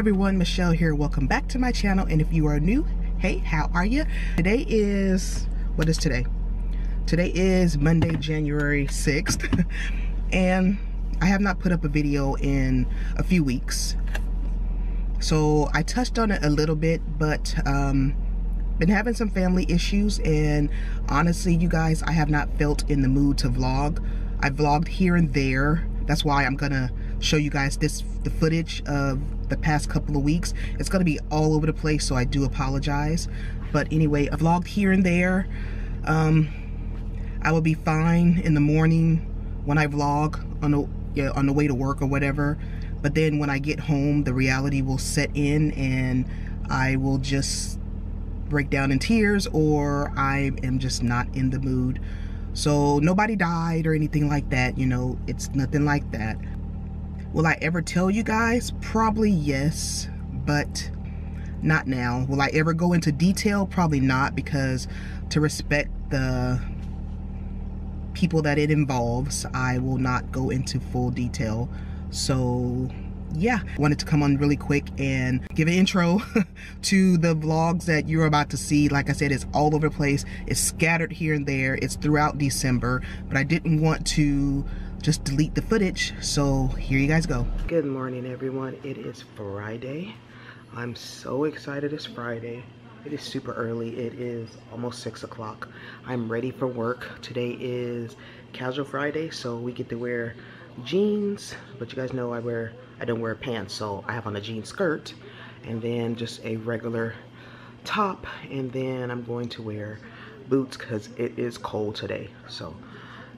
everyone, Michelle here. Welcome back to my channel, and if you are new, hey, how are you? Today is, what is today? Today is Monday, January 6th, and I have not put up a video in a few weeks. So I touched on it a little bit, but been having some family issues, and honestly, you guys, I have not felt in the mood to vlog. I vlogged here and there. That's why I'm gonna show you guys the footage of the past couple of weeks. It's gonna be all over the place, so I do apologize. But anyway, I vlogged here and there. I will be fine in the morning when I vlog on the way to work or whatever. But then when I get home, the reality will set in and I will just break down in tears, or I am just not in the mood. So nobody died or anything like that, you know, it's nothing like that. Will I ever tell you guys? Probably yes, but not now. Will I ever go into detail? Probably not, because to respect the people that it involves, I will not go into full detail. So yeah, wanted to come on really quick and give an intro to the vlogs that you're about to see. Like I said, it's all over the place. It's scattered here and there. It's throughout December, but I didn't want to just delete the footage. So here you guys go. Good morning, everyone. It is Friday. I'm so excited it's Friday. It is super early. It is almost 6 o'clock. I'm ready for work. Today is casual Friday, so we get to wear jeans, but you guys know I don't wear pants, so I have on a jean skirt and then just a regular top, and then I'm going to wear boots because it is cold today. So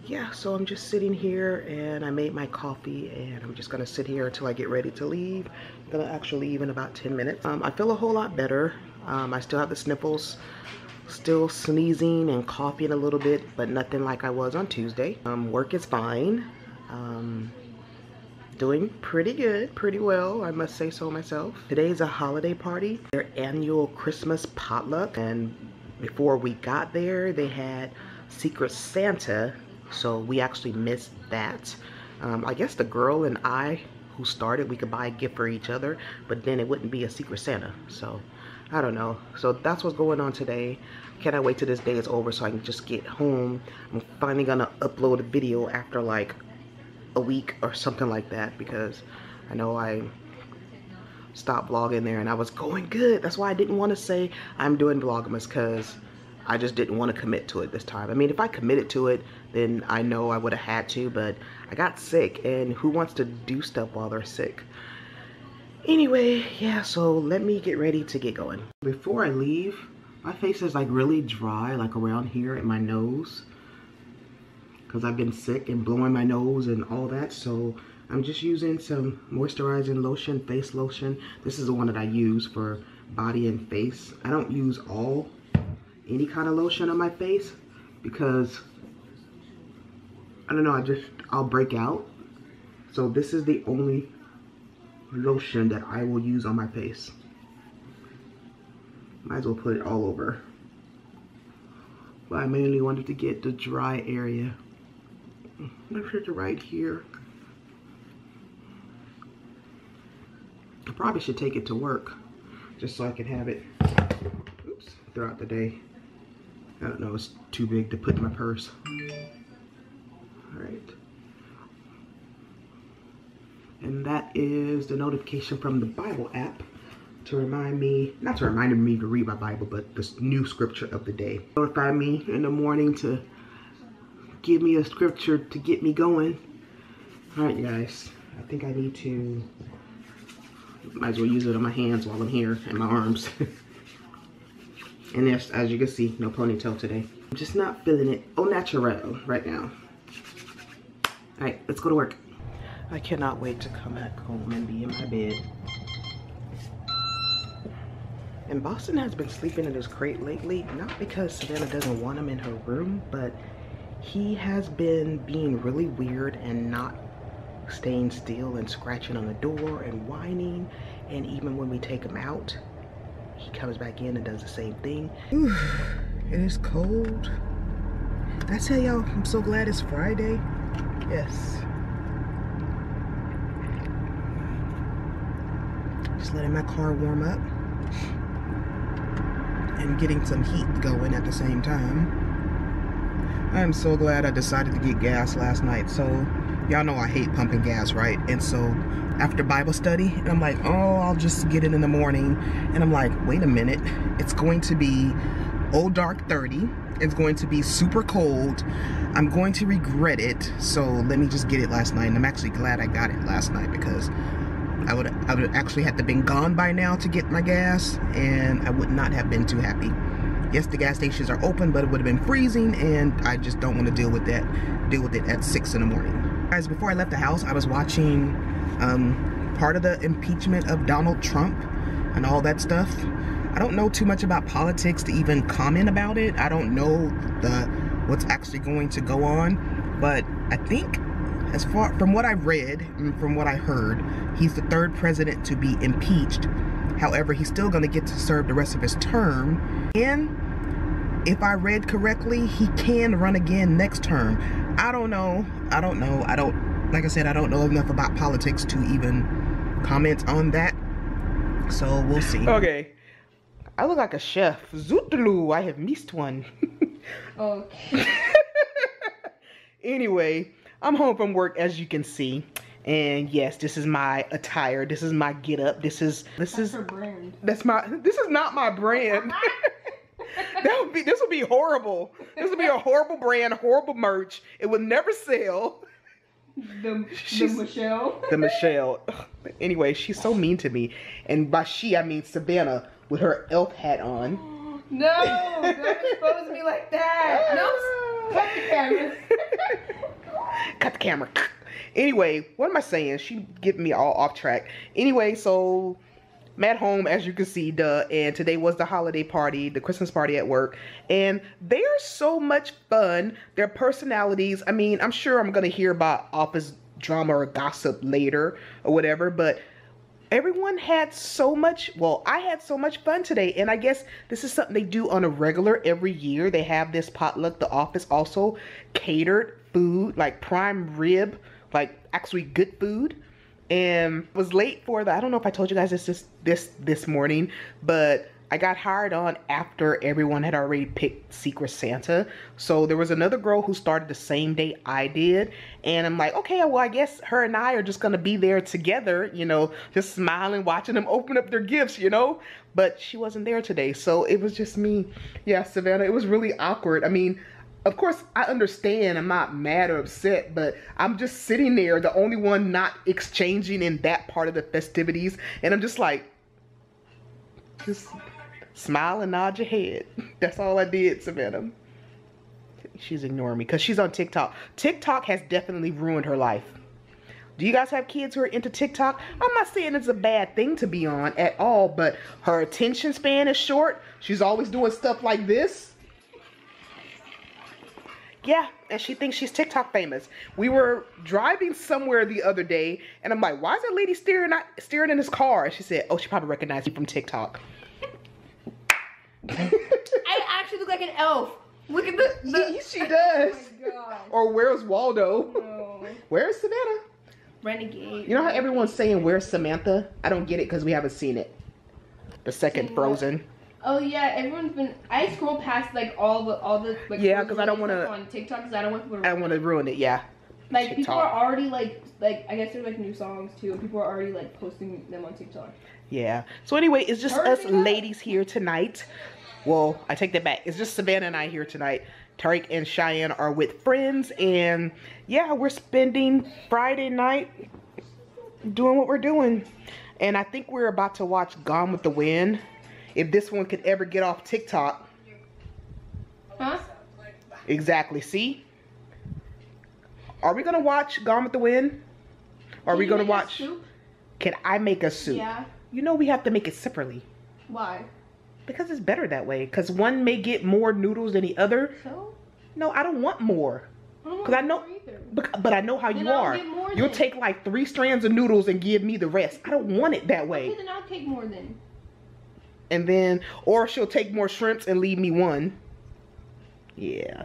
yeah, so I'm just sitting here and I made my coffee and I'm just gonna sit here until I get ready to leave. I'm gonna actually leave in about 10 minutes. I feel a whole lot better. I still have the sniffles, still sneezing and coughing a little bit, but nothing like I was on Tuesday. Work is fine. Doing pretty good, pretty well, I must say so myself. Today's a holiday party, their annual Christmas potluck, and before we got there, they had Secret Santa, so we actually missed that. I guess the girl and I who started, we could buy a gift for each other, but then it wouldn't be a Secret Santa, so I don't know. So that's what's going on today. Cannot wait till this day is over so I can just get home. I'm finally gonna upload a video after like a week or something like that, because I know I stopped vlogging there and I was going good. That's why I didn't want to say I'm doing Vlogmas, because I just didn't want to commit to it this time. I mean, if I committed to it, then I know I would have had to, but I got sick, and who wants to do stuff while they're sick? Anyway, yeah, so let me get ready to get going. Before I leave, my face is like really dry, like around here in my nose, because I've been sick and blowing my nose and all that. So I'm just using some moisturizing lotion, face lotion. This is the one that I use for body and face. I don't use any kind of lotion on my face, because I don't know, I'll break out. So this is the only lotion that I will use on my face. Might as well put it all over. But I mainly wanted to get the dry area. I'm sure to right here. I probably should take it to work just so I can have it, oops, throughout the day. I don't know, it's too big to put in my purse. All right. And that is the notification from the Bible app to remind me, not to remind me to read my Bible, but this new scripture of the day. Notify me in the morning to give me a scripture to get me going. All right, guys, I think I need to, might as well use it on my hands while I'm here, and my arms. And yes, as you can see, no ponytail today. I'm just not feeling it au naturel right now. All right, let's go to work. I cannot wait to come back home and be in my bed. And Boston has been sleeping in his crate lately, not because Savannah doesn't want him in her room, but he has been being really weird and not staying still and scratching on the door and whining, and even when we take him out, he comes back in and does the same thing. Ooh, it is cold. I tell y'all, I'm so glad it's Friday. Yes. Just just letting my car warm up and getting some heat going at the same time. I'm so glad I decided to get gas last night. So y'all know I hate pumping gas, right? And so after Bible study, and I'm like, oh, I'll just get it in the morning. And I'm like, wait a minute, it's going to be old dark 30. It's going to be super cold. I'm going to regret it. So let me just get it last night. And I'm actually glad I got it last night, because I would actually have to been gone by now to get my gas, and I would not have been too happy. Yes, the gas stations are open, but it would have been freezing, and I just don't want to deal with that. Deal with it at 6 in the morning. Guys, before I left the house, I was watching part of the impeachment of Donald Trump and all that stuff. I don't know too much about politics to even comment about it. I don't know what's actually going to go on, but I think, as far from what I read and from what I heard, he's the third president to be impeached. However, he's still going to get to serve the rest of his term, and if I read correctly, he can run again next term. I don't know. Like I said, I don't know enough about politics to even comment on that, so we'll see. Okay. I look like a chef. Zootlu, I have missed one. Okay. Anyway, I'm home from work, as you can see. And yes, this is my attire. This is my get up. That's her brand. This is not my brand. This would be horrible. This would be a horrible brand, horrible merch. It would never sell. The Michelle. Anyway, she's so mean to me. And by she, I mean Savannah with her elf hat on. Oh, no, don't expose me like that. No, cut the camera. Cut the camera. Anyway, what am I saying? She getting me all off track. Anyway, so I'm at home, as you can see, duh. And today was the holiday party, the Christmas party at work. And they're so much fun. Their personalities, I mean, I'm sure I'm going to hear about office drama or gossip later or whatever. But everyone had so much, well, I had so much fun today. And I guess this is something they do on a regular every year. They have this potluck. The office also catered food, like prime rib, like actually good food. And was late for the, I don't know if I told you guys this morning, but I got hired on after everyone had already picked Secret Santa. So there was another girl who started the same day I did. And I'm like, okay, well, I guess her and I are just going to be there together, you know, just smiling, watching them open up their gifts, you know. But she wasn't there today. So it was just me. Yeah, Savannah, it was really awkward. I mean, of course, I understand. I'm not mad or upset, but I'm just sitting there, the only one not exchanging in that part of the festivities. And I'm just like, just smile and nod your head. That's all I did, Savannah. She's ignoring me because she's on TikTok. TikTok has definitely ruined her life. Do you guys have kids who are into TikTok? I'm not saying it's a bad thing to be on at all, but her attention span is short. She's always doing stuff like this. Yeah, and she thinks she's TikTok famous. We were driving somewhere the other day, and I'm like, why is that lady steering in his car? And she said, oh, she probably recognized me from TikTok. I actually look like an elf. Look at the... She does. Oh my God. Or where's Waldo? No. Where's Savannah? Renegade. You know how everyone's saying, where's Samantha? I don't get it because we haven't seen it. The second Seen Frozen. What? Oh yeah, everyone's been. I scroll past like all the like. Yeah, because I don't want to on TikTok because I don't want people to. I want to ruin it. Yeah. Like TikTok. People are already like I guess they're like new songs too. People are already like posting them on TikTok. Yeah. So anyway, it's just us ladies here tonight. Well, I take that back. It's just Savannah and I here tonight. Tariq and Cheyenne are with friends, and yeah, we're spending Friday night doing what we're doing, and I think we're about to watch Gone with the Wind. If this one could ever get off TikTok. Huh? Exactly. See? Are we going to watch Gone with the Wind? Are we going to watch... Soup? Can I make a soup? Yeah. You know we have to make it separately. Why? Because it's better that way. Because one may get more noodles than the other. So? No, I don't want more. Because I know... But I know how you are. You'll take like 3 strands of noodles and give me the rest. I don't want it that way. Okay, then I'll take more then. And then, or she'll take more shrimps and leave me one. Yeah.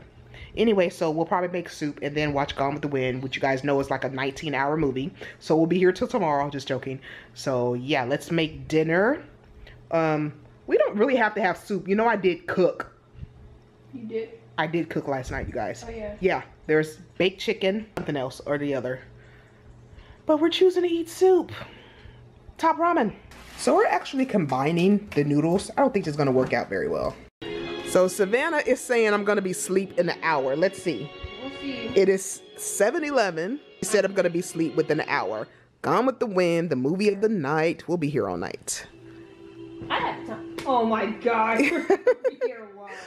Anyway, so we'll probably make soup and then watch Gone with the Wind, which you guys know is like a 19-hour movie. So we'll be here till tomorrow. Just joking. So yeah, let's make dinner. We don't really have to have soup. You know, I did cook. You did? I did cook last night, you guys. Oh yeah. Yeah, there's baked chicken, something else or the other. But we're choosing to eat soup. Top ramen. So we're actually combining the noodles. I don't think it's gonna work out very well. So Savannah is saying I'm gonna be asleep in an hour. Let's see. We'll see. It is 7:11. She said I'm gonna be asleep within an hour. Gone with the Wind, the movie of the night. We'll be here all night. I have time. Oh my God.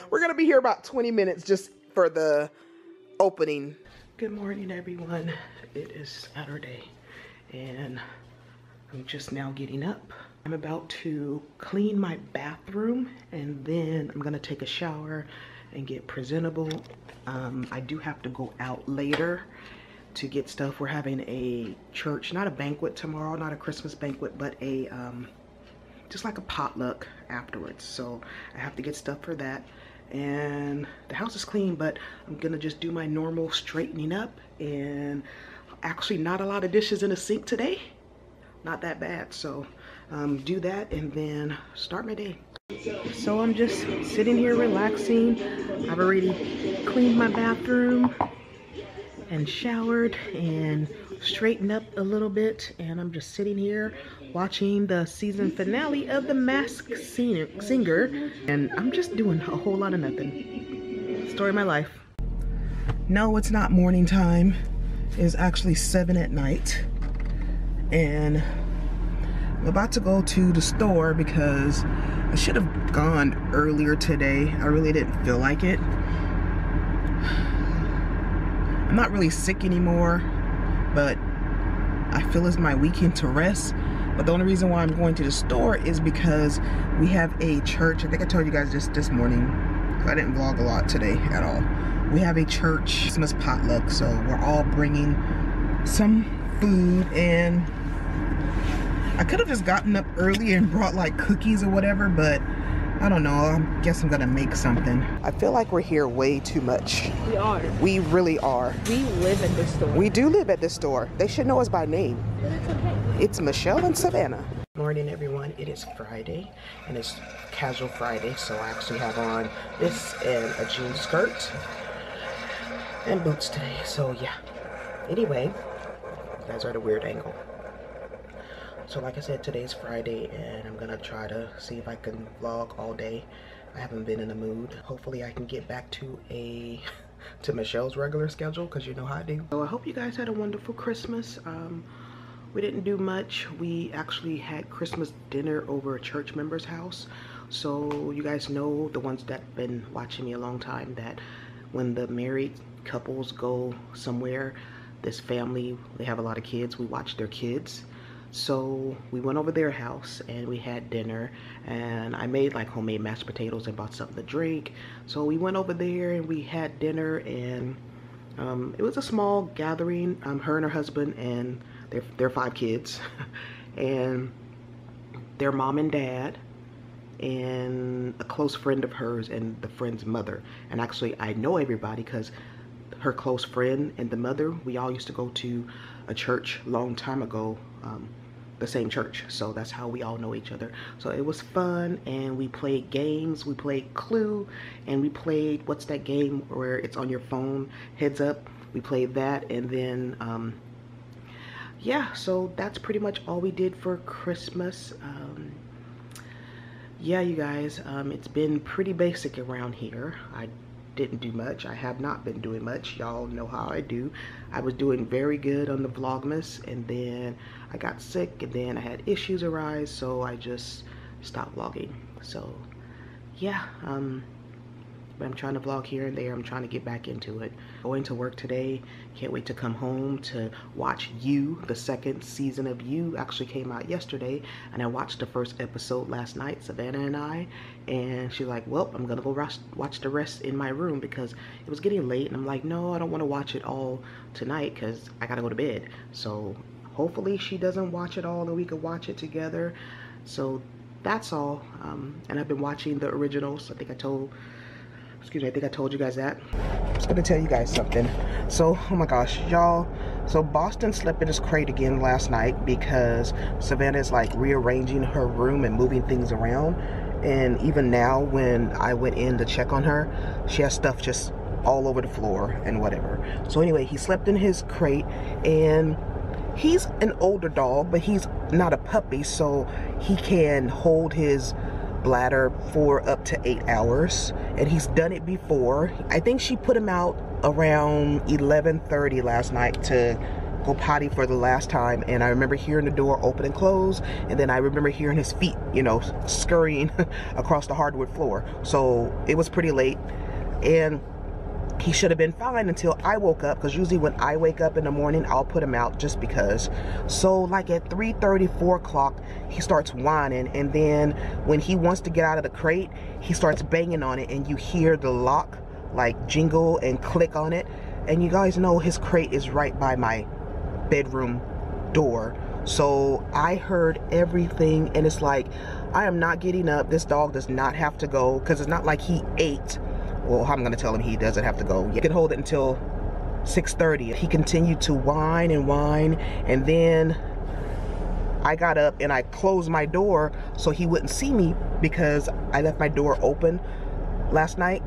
We're gonna be here about 20 minutes just for the opening. Good morning, everyone. It is Saturday and I'm just now getting up. I'm about to clean my bathroom and then I'm gonna take a shower and get presentable. I do have to go out later to get stuff. We're having a church, not a banquet tomorrow, not a Christmas banquet, but a just like a potluck afterwards. So I have to get stuff for that. And the house is clean, but I'm gonna just do my normal straightening up, and actually not a lot of dishes in the sink today. Not that bad, so do that and then start my day. So I'm just sitting here relaxing. I've already cleaned my bathroom and showered and straightened up a little bit, and I'm just sitting here watching the season finale of The Masked Singer, and I'm just doing a whole lot of nothing. Story of my life. No, it's not morning time. It's actually 7 at night. And I'm about to go to the store because I should have gone earlier today. I really didn't feel like it. I'm not really sick anymore, but I feel it's my weekend to rest. But the only reason why I'm going to the store is because we have a church. I think I told you guys just this morning, because I didn't vlog a lot today at all. We have a church Christmas potluck, so we're all bringing some food, and I could have just gotten up early and brought like cookies or whatever, but I don't know. I guess I'm gonna make something. I feel like we're here way too much. We are. We really are. We live at this store. We do live at this store. They should know us by name. It's okay. It's Michelle and Savannah. Good morning, everyone. It is Friday, and it's casual Friday, so I actually have on this and a jean skirt and boots today. So yeah. Anyway, you guys are at a weird angle. So like I said, today's Friday and I'm gonna try to see if I can vlog all day. I haven't been in the mood. Hopefully I can get back to Michelle's regular schedule, because you know how I do. So I hope you guys had a wonderful Christmas. We didn't do much. We actually had Christmas dinner over a church member's house. So you guys know, the ones that have been watching me a long time, that when the married couples go somewhere, this family, they have a lot of kids, we watch their kids. So we went over their house and we had dinner, and I made like homemade mashed potatoes and bought something to drink. So we went over there and we had dinner, and it was a small gathering. Her and her husband and their 5 kids and their mom and dad and a close friend of hers and the friend's mother. And actually I know everybody because her close friend and the mother, we all used to go to a church long time ago, the same church, so that's how we all know each other. So it was fun, and we played games. We played Clue, and we played, what's that game where it's on your phone, Heads Up? We played that, and then yeah, so that's pretty much all we did for Christmas. Yeah, you guys, it's been pretty basic around here. I didn't do much. I have not been doing much. Y'all know how I do. I was doing very good on the Vlogmas, and then I got sick, and then I had issues arise, so I just stopped vlogging. So yeah, but I'm trying to vlog here and there. I'm trying to get back into it. Going to work today. Can't wait to come home to watch You. The second season of You actually came out yesterday, and I watched the first episode last night, Savannah and I, and she's like, well, I'm gonna go watch the rest in my room, because it was getting late, and I'm like, no, I don't want to watch it all tonight because I gotta go to bed. So hopefully she doesn't watch it all and we can watch it together. So that's all. And I've been watching the originals. I think I told Excuse me, I think I told you guys that. I'm just gonna tell you guys something. So, oh my gosh, y'all. So Boston slept in his crate again last night because Savannah is like rearranging her room and moving things around. And even now when I went in to check on her, she has stuff just all over the floor and whatever. So anyway, he slept in his crate, and he's an older dog, but he's not a puppy, so he can hold his bladder for up to 8 hours, and he's done it before. I think she put him out around 11:30 last night to go potty for the last time, and I remember hearing the door open and close, and then I remember hearing his feet, you know, scurrying across the hardwood floor. So it was pretty late, and he should have been fine until I woke up, because usually when I wake up in the morning, I'll put him out just because. So like at 3:30, 4 o'clock, he starts whining, and then when he wants to get out of the crate, he starts banging on it, and you hear the lock like jingle and click on it. And you guys know his crate is right by my bedroom door, so I heard everything, and it's like, I am not getting up. This dog does not have to go, because it's not like he ate. Well, I'm gonna tell him he doesn't have to go. You can hold it until 6:30. He continued to whine, and then I got up and I closed my door so he wouldn't see me, because I left my door open last night.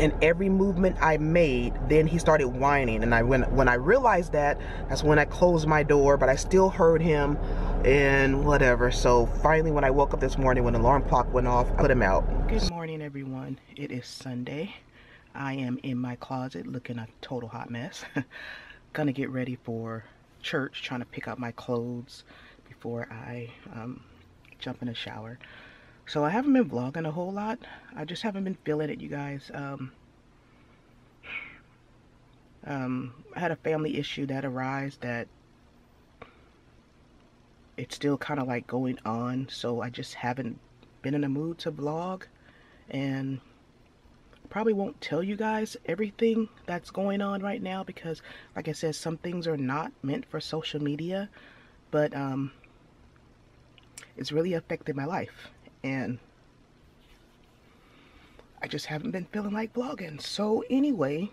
And every movement I made, then he started whining, and I when I realized that, that's when I closed my door, but I still heard him and whatever. So finally, when I woke up this morning, when the alarm clock went off, I put him out. Good morning, everyone. It is Sunday. I am in my closet looking a total hot mess. Gonna get ready for church, trying to pick out my clothes before I jump in the shower. So I haven't been vlogging a whole lot. I just haven't been feeling it, you guys. I had a family issue that arose that it's still kind of like going on. So I just haven't been in a mood to vlog, and probably won't tell you guys everything that's going on right now, because like I said, some things are not meant for social media, but it's really affected my life. And I just haven't been feeling like vlogging. So anyway,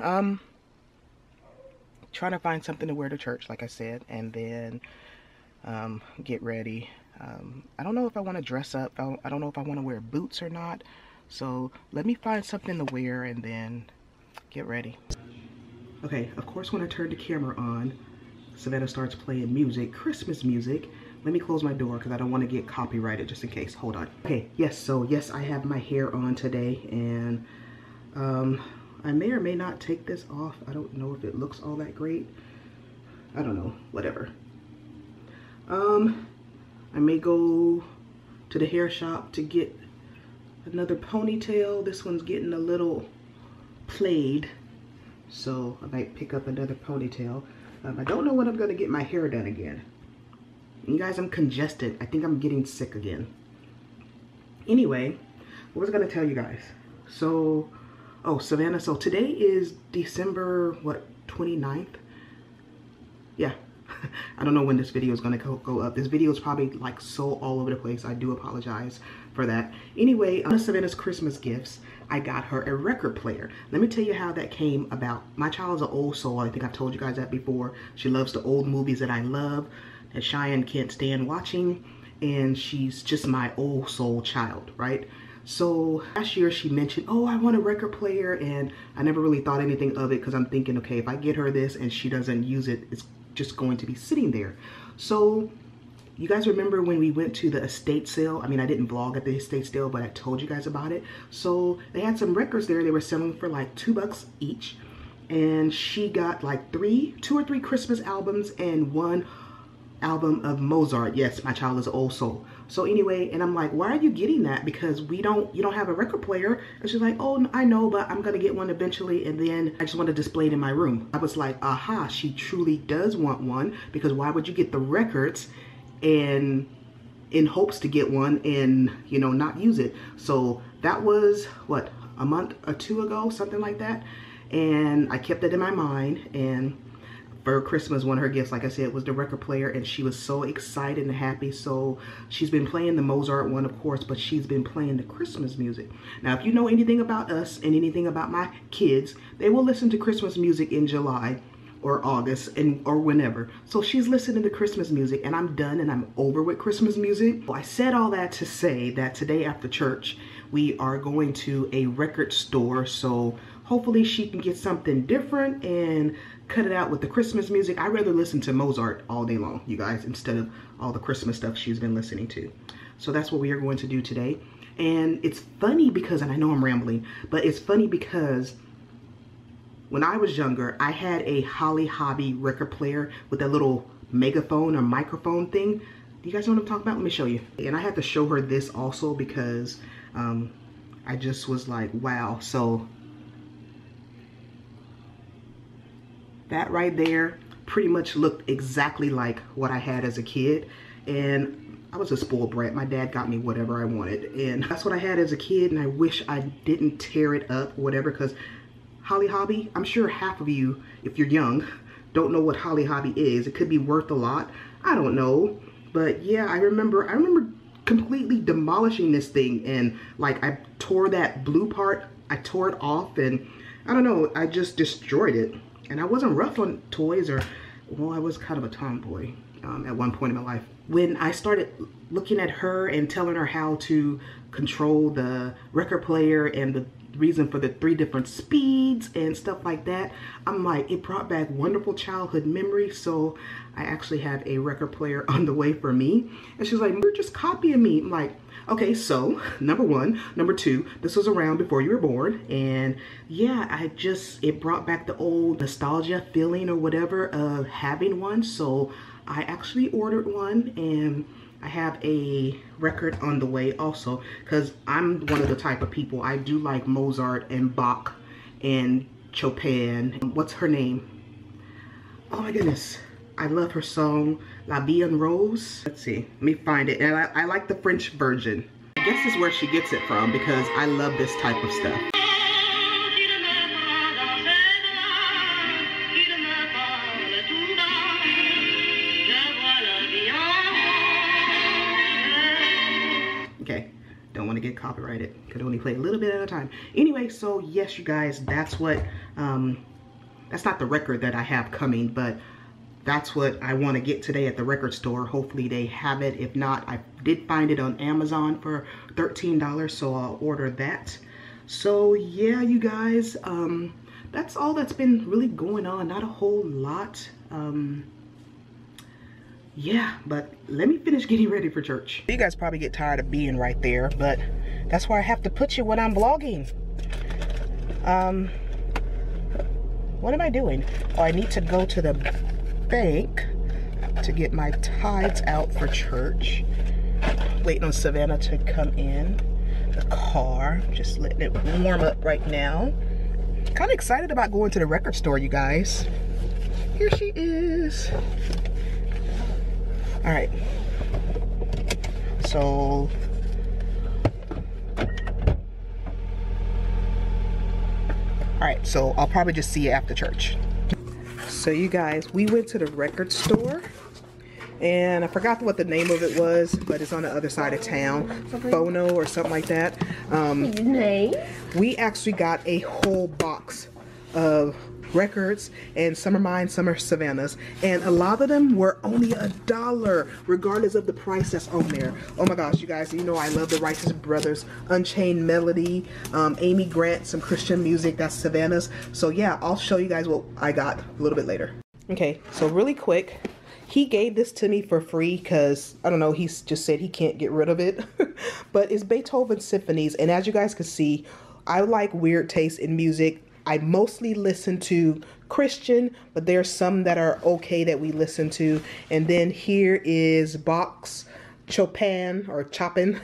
trying to find something to wear to church, like I said, and then get ready. I don't know if I want to dress up. I don't know if I want to wear boots or not. So let me find something to wear and then get ready. Okay, of course, when I turn the camera on, Savannah starts playing music, Christmas music. Let me close my door because I don't want to get copyrighted, just in case. Hold on. Okay, yes, so yes, I have my hair on today, and I may or may not take this off. I don't know if it looks all that great. I don't know, whatever. I may go to the hair shop to get another ponytail. This one's getting a little played, so I might pick up another ponytail. I don't know when I'm going to get my hair done again. You guys, I'm congested. I think I'm getting sick again. Anyway, what was I gonna tell you guys? So, oh, Savannah, so today is December, what, 29th? Yeah, I don't know when this video is gonna go up. This video is probably like so all over the place. I do apologize for that. Anyway, on Savannah's Christmas gifts, I got her a record player. Let me tell you how that came about. My child's an old soul. I think I've told you guys that before. She loves the old movies that I love, and Cheyenne can't stand watching, and she's just my old soul child, right? So last year she mentioned, oh, I want a record player, and I never really thought anything of it, because I'm thinking, okay, if I get her this and she doesn't use it, it's just going to be sitting there. So you guys remember when we went to the estate sale? I mean, I didn't vlog at the estate sale, but I told you guys about it. So they had some records there. They were selling for like $2 each, and she got like two or three Christmas albums and one album of Mozart. Yes, my child is an old soul. So anyway, and I'm like, why are you getting that? Because you don't have a record player. And she's like, oh, I know, but I'm gonna get one eventually, and then I just want to display it in my room. I was like, aha, she truly does want one, because why would you get the records and in hopes to get one and, you know, not use it? So that was what, a month or two ago, something like that, and I kept it in my mind. And for Christmas, one of her gifts, like I said, was the record player, and she was so excited and happy. So she's been playing the Mozart one, of course, but she's been playing the Christmas music. Now, if you know anything about us and anything about my kids, they will listen to Christmas music in July or August or whenever. So she's listening to Christmas music, and I'm done and I'm over with Christmas music. So I said all that to say that today after church, we are going to a record store. So hopefully she can get something different and cut it out with the Christmas music. I'd rather listen to Mozart all day long, you guys, instead of all the Christmas stuff she's been listening to. So that's what we are going to do today. And it's funny because, and I know I'm rambling, but it's funny because when I was younger, I had a Holly Hobby record player with that little megaphone or microphone thing. You guys know what I'm talking about? Let me show you. And I had to show her this also because I just was like, wow. So that right there pretty much looked exactly like what I had as a kid. And I was a spoiled brat. My dad got me whatever I wanted. And that's what I had as a kid. And I wish I didn't tear it up, whatever, because Holly Hobby, I'm sure half of you, if you're young, don't know what Holly Hobby is. It could be worth a lot. I don't know. But yeah, I remember completely demolishing this thing, and like I tore that blue part, I tore it off, and I don't know, I just destroyed it. And I wasn't rough on toys, or, well, I was kind of a tomboy at one point in my life. When I started looking at her and telling her how to control the record player and the reason for the 3 different speeds and stuff like that, I'm like, it brought back wonderful childhood memories. So I actually have a record player on the way for me. And she's like, you're just copying me. I'm like, okay, so number 1, number 2, this was around before you were born. And yeah, it brought back the old nostalgia feeling or whatever of having one. So I actually ordered one, and I have a record on the way also, because I'm one of the type of people, I do like Mozart and Bach and Chopin. What's her name? Oh my goodness. I love her song, La Vie en Rose. Let's see, let me find it. And I like the French version. I guess this is where she gets it from, because I love this type of stuff. Copyrighted, could only play a little bit at a time. Anyway, so yes, you guys, that's what that's not the record that I have coming, but that's what I want to get today at the record store. Hopefully they have it. If not, I did find it on Amazon for $13, so I'll order that. So yeah, you guys, that's all that's been really going on. Not a whole lot. Yeah, but let me finish getting ready for church. You guys probably get tired of being right there, but that's why I have to put you when I'm vlogging. What am I doing? Oh, I need to go to the bank to get my tithes out for church. Waiting on Savannah to come in the car. Just letting it warm up right now. Kind of excited about going to the record store, you guys. Here she is. All right, so I'll probably just see you after church. So you guys, we went to the record store, and I forgot what the name of it was, but it's on the other side of town, Bono or something like that. We actually got a whole box of records, and some are mine, some are Savannah's, and a lot of them were only $1 regardless of the price that's on there. Oh my gosh, you guys, you know I love The Righteous Brothers, Unchained Melody, Amy Grant, some Christian music, that's Savannah's. So yeah, I'll show you guys what I got a little bit later. Okay, so really quick, he gave this to me for free because, I don't know, he just said he can't get rid of it. But it's Beethoven symphonies, and as you guys can see, I like weird taste in music. I mostly listen to Christian, but there's some that are okay that we listen to. And then here is Bach's, Chopin or Chopin,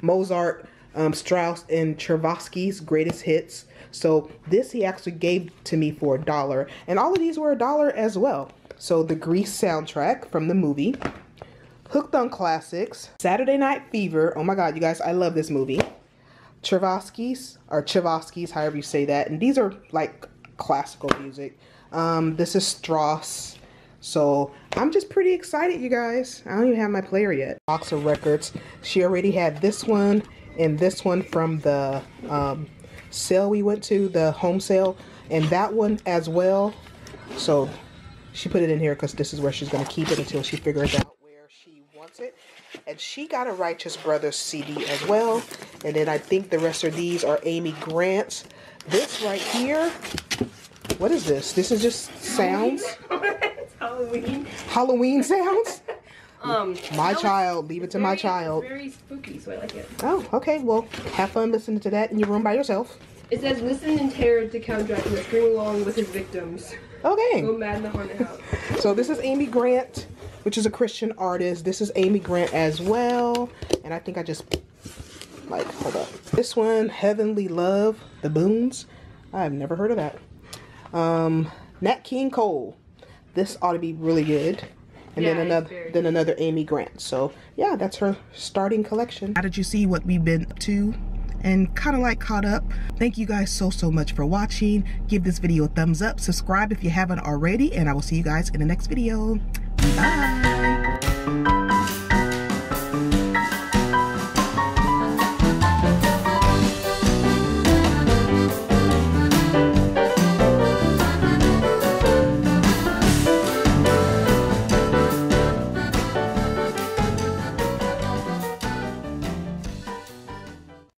Mozart, Strauss, and Tchaikovsky's greatest hits. So this he actually gave to me for $1, and all of these were $1 as well. So the Grease soundtrack from the movie, Hooked on Classics, Saturday Night Fever. Oh my God, you guys, I love this movie. Tchaikovsky's, however you say that, and these are like classical music. This is Strauss, So I'm just pretty excited, you guys. I don't even have my player yet. Box of records. She already had this one and this one from the sale we went to, the home sale, and that one as well. So she put it in here because this is where she's going to keep it until she figures out where she wants it. And she got a Righteous Brothers CD as well. And then I think the rest of these are Amy Grant's. This right here, what is this? This is just sounds. It's Halloween. Halloween sounds? My child. Leave it to my child. It's very spooky, so I like it. Oh, okay. Well, have fun listening to that in your room by yourself. It says, listen in terror to Count Dracula, scream along with his victims. Okay. Go mad in the haunted house. So this is Amy Grant, which is a Christian artist. This is Amy Grant as well. And I think I just, like, hold up. This one, Heavenly Love, The Boons. I've never heard of that. Nat King Cole. This ought to be really good. And yeah, then another Amy Grant. So yeah, that's her starting collection. How did you see what we've been up to? And kind of like caught up. Thank you guys so much for watching. Give this video a thumbs up, subscribe if you haven't already, and I will see you guys in the next video. Bye.